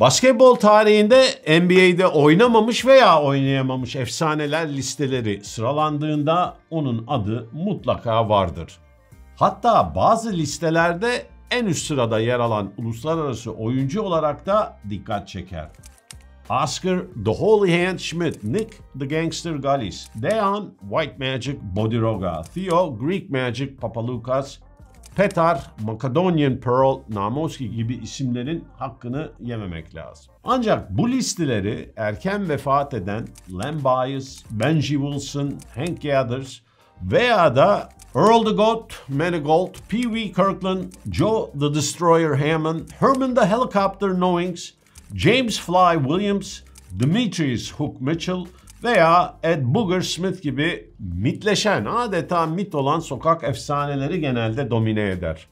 Basketbol tarihinde NBA'de oynamamış veya oynayamamış efsaneler listeleri sıralandığında onun adı mutlaka vardır. Hatta bazı listelerde en üst sırada yer alan uluslararası oyuncu olarak da dikkat çeker. Oscar The Holy Hand Schmidt, Nick The Gangster Galis, Dejan White Magic Bodiroga, Theo Greek Magic Papaloukas, Petar Macedonian Pearl Namoski gibi isimlerin hakkını yememek lazım. Ancak bu listeleri erken vefat eden Len Bias, Benji Wilson, Hank Gathers veya da Earl the Goat Manigold, P.V. Kirkland, Joe the Destroyer Hammond, Herman the Helicopter Knowings, James Fly Williams, Demetrius Hook Mitchell veya Ed Boogersmith gibi mitleşen, adeta mit olan sokak efsaneleri genelde domine eder.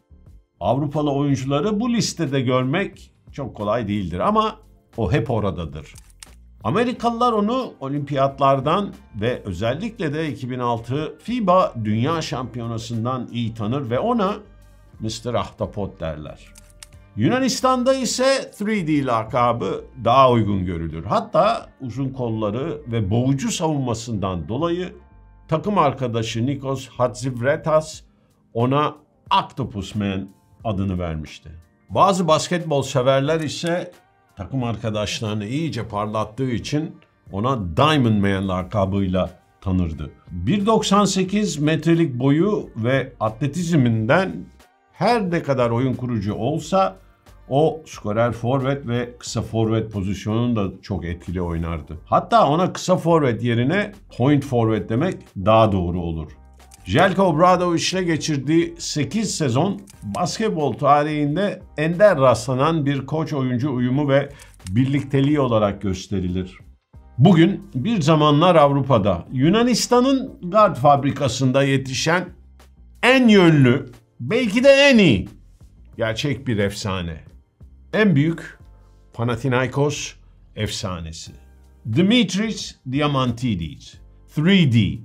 Avrupalı oyuncuları bu listede görmek çok kolay değildir ama o hep oradadır. Amerikalılar onu olimpiyatlardan ve özellikle de 2006 FIBA Dünya Şampiyonası'ndan iyi tanır ve ona Mr. Ahtapot derler. Yunanistan'da ise 3D lakabı daha uygun görülür. Hatta uzun kolları ve boğucu savunmasından dolayı takım arkadaşı Nikos Hatzivretas ona Octopus Man adını vermişti. Bazı basketbol severler ise takım arkadaşlarını iyice parlattığı için ona Diamond Man lakabıyla tanırdı. 1.98 metrelik boyu ve atletizminden her ne kadar oyun kurucu olsa o skorer forvet ve kısa forvet pozisyonunu da çok etkili oynardı. Hatta ona kısa forvet yerine point forvet demek daha doğru olur. Jelko Obradovic'le geçirdiği 8 sezon basketbol tarihinde ender rastlanan bir koç oyuncu uyumu ve birlikteliği olarak gösterilir. Bugün bir zamanlar Avrupa'da Yunanistan'ın guard fabrikasında yetişen en yönlü, belki de en iyi, gerçek bir efsane. En büyük Panathinaikos efsanesi. Dimitris Diamantidis. 3D.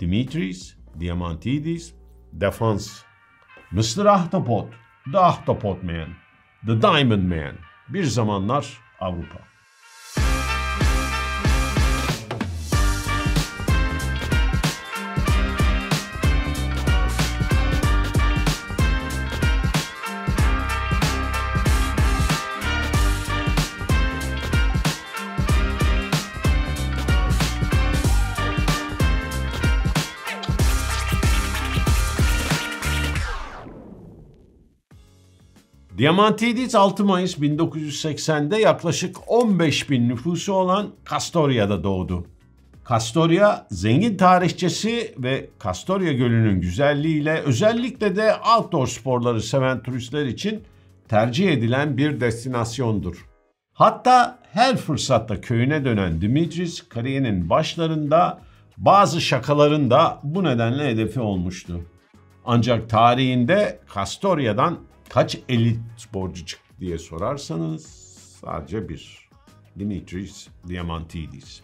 Dimitris Diamantidis. Defans. Mr. Ahtapot. The Ahtapot Man. The Diamond Man. Bir zamanlar Avrupa. Diamantidis 6 Mayıs 1980'de yaklaşık 15.000 nüfusu olan Castoria'da doğdu. Castoria, zengin tarihçesi ve Castoria Gölü'nün güzelliğiyle özellikle de outdoor sporları seven turistler için tercih edilen bir destinasyondur. Hatta her fırsatta köyüne dönen Dimitris, kariyerinin başlarında bazı şakaların da bu nedenle hedefi olmuştu. Ancak tarihinde Castoria'dan kaç elit sporcu çıktı diye sorarsanız sadece bir: Dimitris Diamantidis.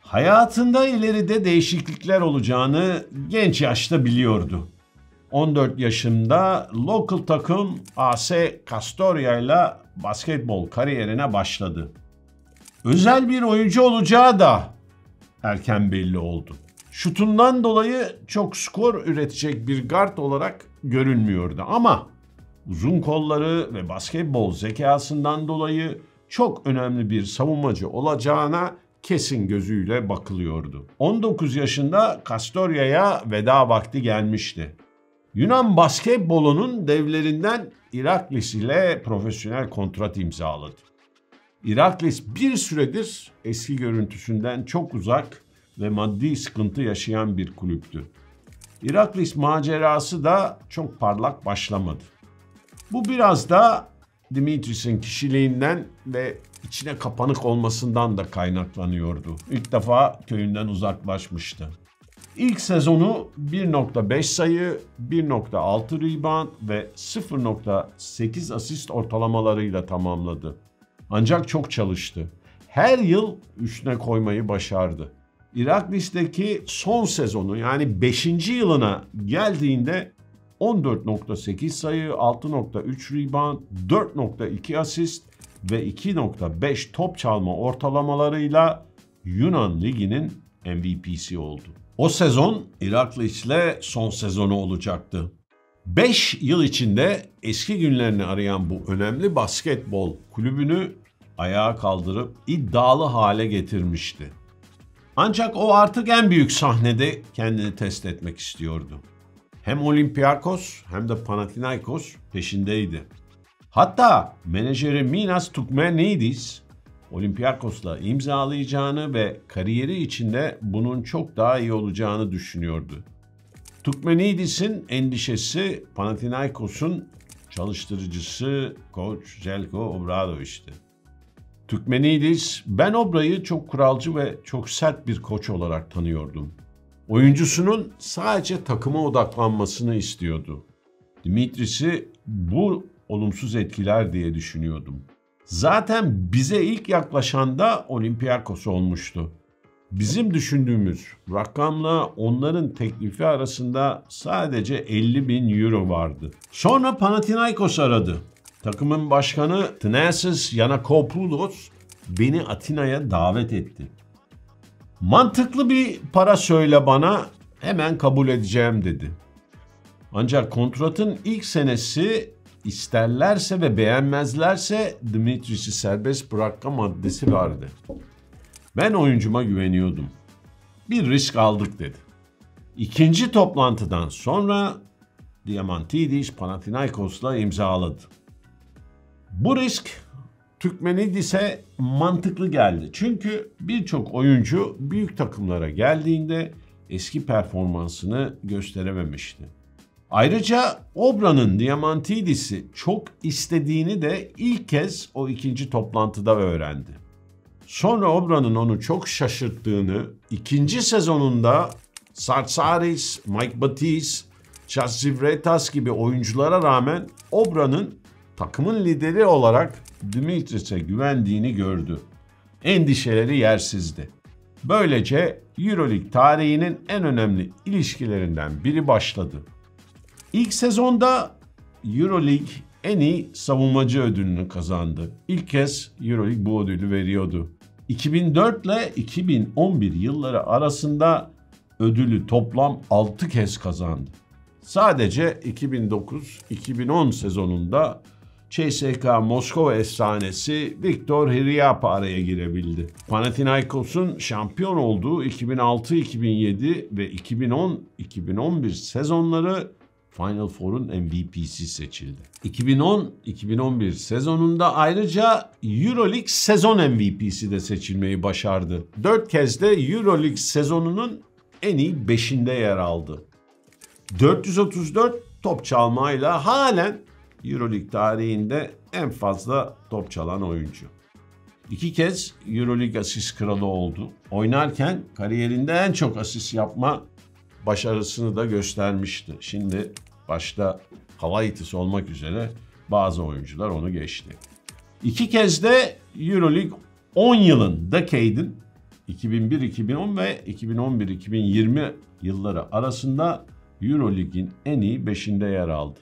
Hayatında ileride değişiklikler olacağını genç yaşta biliyordu. 14 yaşında local takım A.S. Castoria ile basketbol kariyerine başladı. Özel bir oyuncu olacağı da erken belli oldu. Şutundan dolayı çok skor üretecek bir guard olarak görünmüyordu ama uzun kolları ve basketbol zekasından dolayı çok önemli bir savunmacı olacağına kesin gözüyle bakılıyordu. 19 yaşında Castoria'ya veda vakti gelmişti. Yunan basketbolunun devlerinden Iraklis ile profesyonel kontrat imzaladı. Iraklis bir süredir eski görüntüsünden çok uzak ve maddi sıkıntı yaşayan bir kulüptü. Iraklis macerası da çok parlak başlamadı. Bu biraz da Dimitris'in kişiliğinden ve içine kapanık olmasından da kaynaklanıyordu. İlk defa köyünden uzaklaşmıştı. İlk sezonu 1.5 sayı, 1.6 rebound ve 0.8 asist ortalamalarıyla tamamladı. Ancak çok çalıştı. Her yıl üstüne koymayı başardı. Iraklis'teki son sezonu, yani 5. yılına geldiğinde 14.8 sayı, 6.3 rebound, 4.2 asist ve 2.5 top çalma ortalamalarıyla Yunan Ligi'nin MVP'si oldu. O sezon Iraklis'le son sezonu olacaktı. 5 yıl içinde eski günlerini arayan bu önemli basketbol kulübünü ayağa kaldırıp iddialı hale getirmişti. Ancak o artık en büyük sahnede kendini test etmek istiyordu. Hem Olympiakos hem de Panathinaikos peşindeydi. Hatta menajeri Minas Toukmanidis Olympiakos'la imzalayacağını ve kariyeri içinde bunun çok daha iyi olacağını düşünüyordu. Toukmanidis'in endişesi Panathinaikos'un çalıştırıcısı koç Jelko Obradovic'ti. Toukmanidis, "Ben Obra'yı çok kuralcı ve çok sert bir koç olarak tanıyordum. Oyuncusunun sadece takıma odaklanmasını istiyordu. Dimitris'i bu olumsuz etkiler diye düşünüyordum. Zaten bize ilk yaklaşan da Olympiakos olmuştu. Bizim düşündüğümüz rakamla onların teklifi arasında sadece 50.000 euro vardı." Sonra Panathinaikos aradı. Takımın başkanı Thanasis Yannakopoulos beni Atina'ya davet etti. "Mantıklı bir para söyle bana, hemen kabul edeceğim" dedi. Ancak kontratın ilk senesi isterlerse ve beğenmezlerse Dimitris'i serbest bırakma maddesi vardı. "Ben oyuncuma güveniyordum. Bir risk aldık" dedi. İkinci toplantıdan sonra Diamantidis Panathinaikos'la imzaladı. Bu risk Toukmanidis'e mantıklı geldi. Çünkü birçok oyuncu büyük takımlara geldiğinde eski performansını gösterememişti. Ayrıca Obra'nın Diamantidis'i çok istediğini de ilk kez o ikinci toplantıda öğrendi. Sonra Obra'nın onu çok şaşırttığını, ikinci sezonunda Sarsaris, Mike Batiste, Hatzivretas gibi oyunculara rağmen Obra'nın takımın lideri olarak Dimitris'e güvendiğini gördü. Endişeleri yersizdi. Böylece EuroLeague tarihinin en önemli ilişkilerinden biri başladı. İlk sezonda EuroLeague en iyi savunmacı ödülünü kazandı. İlk kez EuroLeague bu ödülü veriyordu. 2004 ile 2011 yılları arasında ödülü toplam 6 kez kazandı. Sadece 2009-2010 sezonunda CSKA Moskova efsanesi Viktor Hryiapa araya girebildi. Panathinaikos'un şampiyon olduğu 2006-2007 ve 2010-2011 sezonları Final Four'un MVP'si seçildi. 2010-2011 sezonunda ayrıca EuroLeague sezon MVP'si de seçilmeyi başardı. 4 kez de EuroLeague sezonunun en iyi 5'inde yer aldı. 434 top çalmayla halen EuroLeague tarihinde en fazla top çalan oyuncu. 2 kez EuroLeague asist kralı oldu. Oynarken kariyerinde en çok asist yapma başarısını da göstermişti. Şimdi başta Kalaitis olmak üzere bazı oyuncular onu geçti. 2 kez de EuroLeague 10 yılın decade'in 2001-2010 ve 2011-2020 yılları arasında EuroLeague'in en iyi 5'inde yer aldı.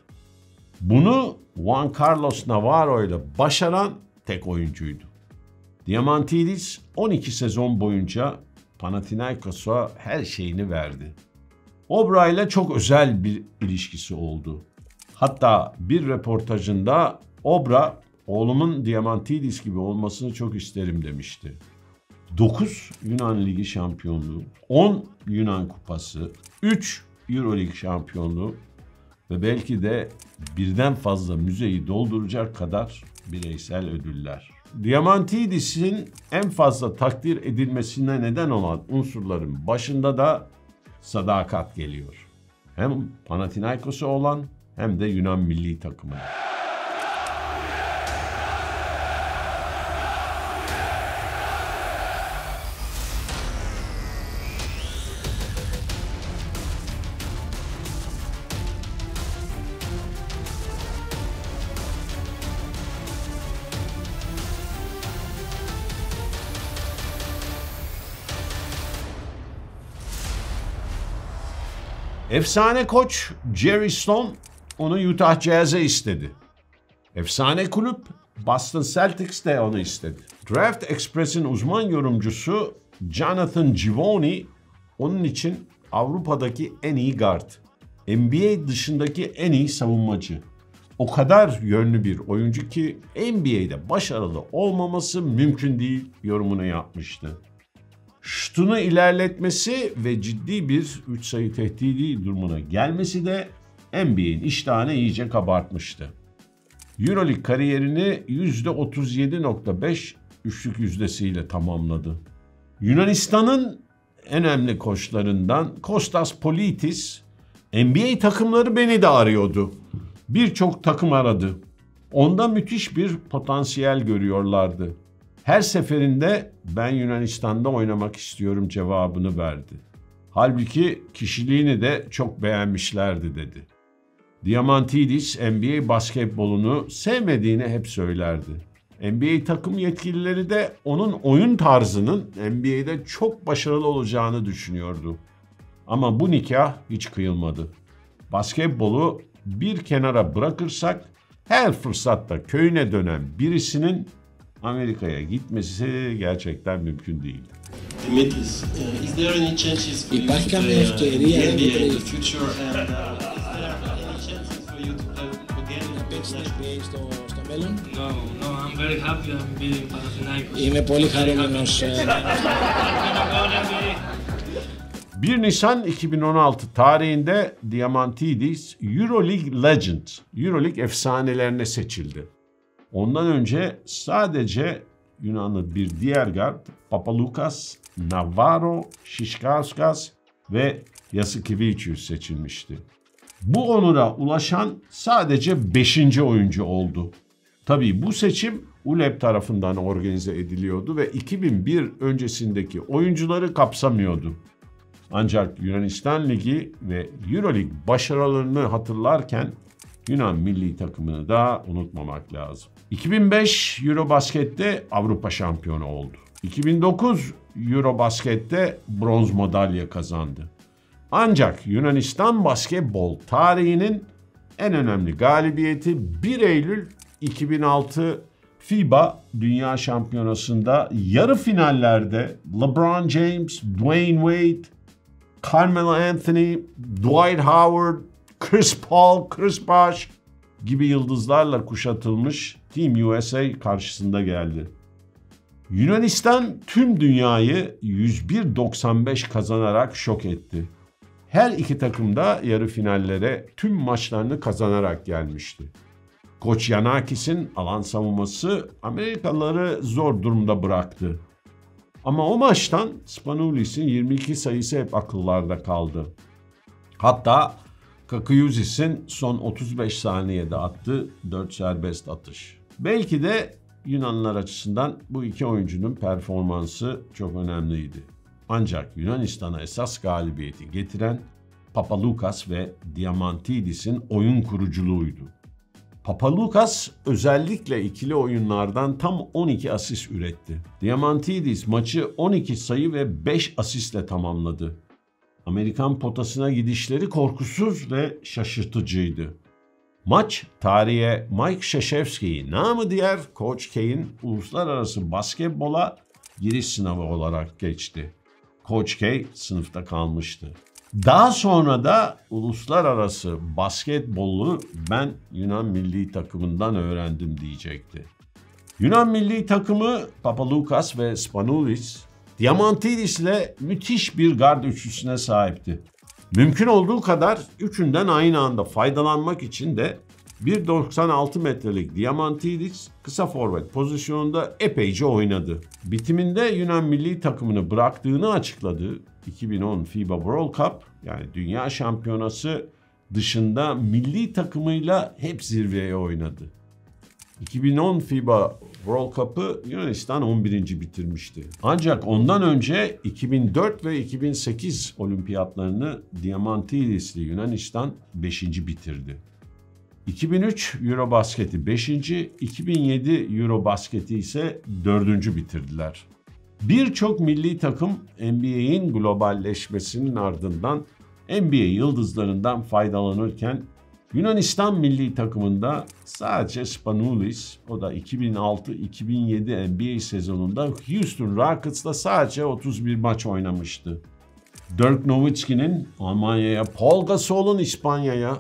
Bunu Juan Carlos Navarro ile başaran tek oyuncuydu. Diamantidis 12 sezon boyunca Panathinaikos'a her şeyini verdi. Obra ile çok özel bir ilişkisi oldu. Hatta bir röportajında Obra, "Oğlumun Diamantidis gibi olmasını çok isterim" demişti. 9 Yunan Ligi şampiyonluğu, 10 Yunan kupası, 3 EuroLeague şampiyonluğu ve belki de birden fazla müzeyi dolduracak kadar bireysel ödüller. Diamantidis'in en fazla takdir edilmesine neden olan unsurların başında da sadakat geliyor. Hem Panathinaikos'u olan hem de Yunan milli takımı. Efsane koç Jerry Stone onu Utah Jazz'e istedi. Efsane kulüp Boston Celtics de onu istedi. Draft Express'in uzman yorumcusu Jonathan Givony onun için Avrupa'daki en iyi guard, NBA dışındaki en iyi savunmacı. O kadar yönlü bir oyuncu ki NBA'de başarılı olmaması mümkün değil yorumunu yapmıştı. Şutunu ilerletmesi ve ciddi bir 3 sayı tehdidi durumuna gelmesi de NBA'in iştahını iyice kabartmıştı. EuroLeague kariyerini %37.5 üçlük yüzdesiyle tamamladı. Yunanistan'ın önemli koçlarından Kostas Politis, NBA takımları beni de arıyordu. Birçok takım aradı. Onda müthiş bir potansiyel görüyorlardı. Her seferinde ben Yunanistan'da oynamak istiyorum cevabını verdi. Halbuki kişiliğini de çok beğenmişlerdi dedi. Diamantidis NBA basketbolunu sevmediğini hep söylerdi. NBA takım yetkilileri de onun oyun tarzının NBA'de çok başarılı olacağını düşünüyordu. Ama bu nikah hiç kıyılmadı. Basketbolu bir kenara bırakırsak her fırsatta köyüne dönen birisinin Amerika'ya gitmesi gerçekten mümkün değil. Dimitris, is there any chances for you to play NBA in the future and is there any chances for you to play again στο μέλλον? No, no, I'm very happy I'm being Panathinaikos. Είμαι πολύ χαρούμενος. 1 Nisan 2016 tarihinde Diamantidis EuroLeague Legend, EuroLeague efsanelerine seçildi. Ondan önce sadece Yunanlı bir diğer guard Papaloukas, Navarro, Şişkauskas ve Yasikevicius seçilmişti. Bu onura ulaşan sadece 5. oyuncu oldu. Tabii bu seçim ULEP tarafından organize ediliyordu ve 2001 öncesindeki oyuncuları kapsamıyordu. Ancak Yunanistan Ligi ve EuroLeague başarılarını hatırlarken Yunan milli takımını da unutmamak lazım. 2005 Eurobasket'te Avrupa şampiyonu oldu. 2009 Eurobasket'te bronz madalya kazandı. Ancak Yunanistan basketbol tarihinin en önemli galibiyeti 1 Eylül 2006 FIBA Dünya Şampiyonası'nda yarı finallerde LeBron James, Dwayne Wade, Carmelo Anthony, Dwight Howard, Chris Paul, Chris Bosh gibi yıldızlarla kuşatılmış Team USA karşısında geldi. Yunanistan tüm dünyayı 101-95 kazanarak şok etti. Her iki takım da yarı finallere tüm maçlarını kazanarak gelmişti. Koç Yannakis'in alan savunması Amerikalıları zor durumda bıraktı. Ama o maçtan Spanoulis'in 22 sayısı hep akıllarda kaldı. Hatta Kakuyuzis'in son 35 saniyede attığı 4 serbest atış. Belki de Yunanlılar açısından bu iki oyuncunun performansı çok önemliydi. Ancak Yunanistan'a esas galibiyeti getiren Papaloukas ve Diamantidis'in oyun kuruculuğuydu. Papaloukas özellikle ikili oyunlardan tam 12 asist üretti. Diamantidis maçı 12 sayı ve 5 asistle tamamladı. Amerikan potasına gidişleri korkusuz ve şaşırtıcıydı. Maç tarihe Mike Krzyzewski'yi, namı diğer Coach K'in uluslararası basketbola giriş sınavı olarak geçti. Coach K sınıfta kalmıştı. Daha sonra da uluslararası basketbolu ben Yunan milli takımından öğrendim diyecekti. Yunan milli takımı Papaloukas ve Spanoulis, Diamantidis ile müthiş bir gard üçlüsüne sahipti. Mümkün olduğu kadar üçünden aynı anda faydalanmak için de 1.96 metrelik Diamantidis kısa forvet pozisyonunda epeyce oynadı. Bitiminde Yunan milli takımını bıraktığını açıkladı. 2010 FIBA World Cup yani Dünya Şampiyonası dışında milli takımıyla hep zirveye oynadı. 2010 FIBA World Cup'ı Yunanistan 11. bitirmişti. Ancak ondan önce 2004 ve 2008 olimpiyatlarını Diamantidis'li Yunanistan 5. bitirdi. 2003 Eurobasket'i 5. 2007 Eurobasket'i ise 4. bitirdiler. Birçok milli takım NBA'in globalleşmesinin ardından NBA yıldızlarından faydalanırken Yunanistan milli takımında sadece Spanoulis, o da 2006-2007 NBA sezonunda Houston Rockets'la sadece 31 maç oynamıştı. Dirk Nowitzki'nin Almanya'ya, Paul Gasol'un İspanya'ya,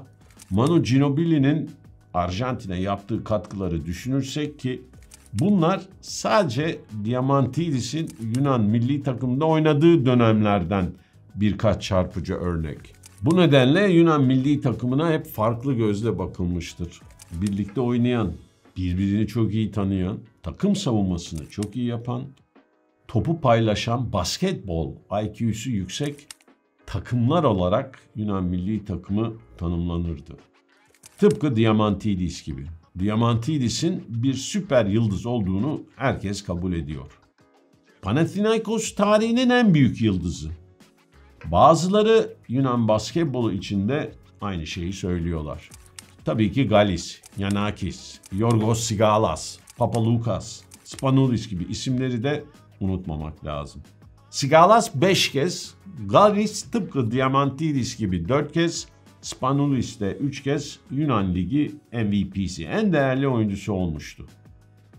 Manu Ginobili'nin Arjantin'e yaptığı katkıları düşünürsek ki bunlar sadece Diamantidis'in Yunan milli takımda oynadığı dönemlerden birkaç çarpıcı örnek. Bu nedenle Yunan milli takımına hep farklı gözle bakılmıştır. Birlikte oynayan, birbirini çok iyi tanıyan, takım savunmasını çok iyi yapan, topu paylaşan, basketbol IQ'su yüksek takımlar olarak Yunan milli takımı tanımlanırdı. Tıpkı Diamantidis gibi. Diamantidis'in bir süper yıldız olduğunu herkes kabul ediyor. Panathinaikos tarihinin en büyük yıldızı. Bazıları Yunan basketbolu içinde aynı şeyi söylüyorlar. Tabii ki Galis, Yanakis, Yorgos Sigalas, Papaloukas, Spanoulis gibi isimleri de unutmamak lazım. Sigalas 5 kez, Galis tıpkı Diamantidis gibi 4 kez, Spanoulis de 3 kez Yunan Ligi MVP'si, en değerli oyuncusu olmuştu.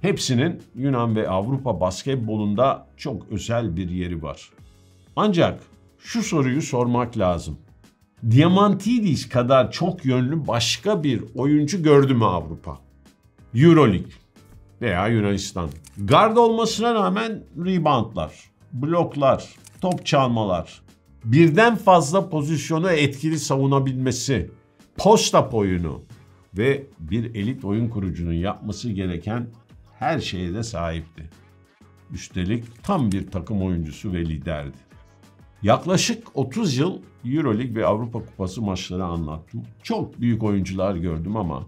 Hepsinin Yunan ve Avrupa basketbolunda çok özel bir yeri var. Ancak şu soruyu sormak lazım. Diamantidis kadar çok yönlü başka bir oyuncu gördü mü Avrupa? EuroLeague veya Yunanistan. Guard olmasına rağmen reboundlar, bloklar, top çalmalar, birden fazla pozisyonu etkili savunabilmesi, post-up oyunu ve bir elit oyun kurucunun yapması gereken her şeye de sahipti. Üstelik tam bir takım oyuncusu ve liderdi. Yaklaşık 30 yıl EuroLeague ve Avrupa Kupası maçları anlattım. Çok büyük oyuncular gördüm ama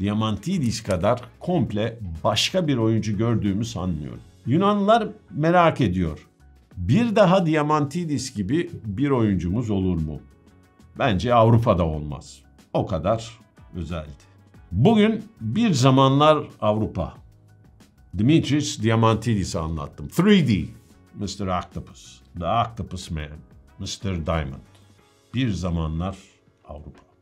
Diamantidis kadar komple başka bir oyuncu gördüğümü sanmıyorum. Yunanlılar merak ediyor. Bir daha Diamantidis gibi bir oyuncumuz olur mu? Bence Avrupa'da olmaz. O kadar özeldi. Bugün bir zamanlar Avrupa. Dimitris Diamantidis'i anlattım. 3D, Mr. Octopus, The Octopus Man, Mr. Diamond. Bir zamanlar Avrupa.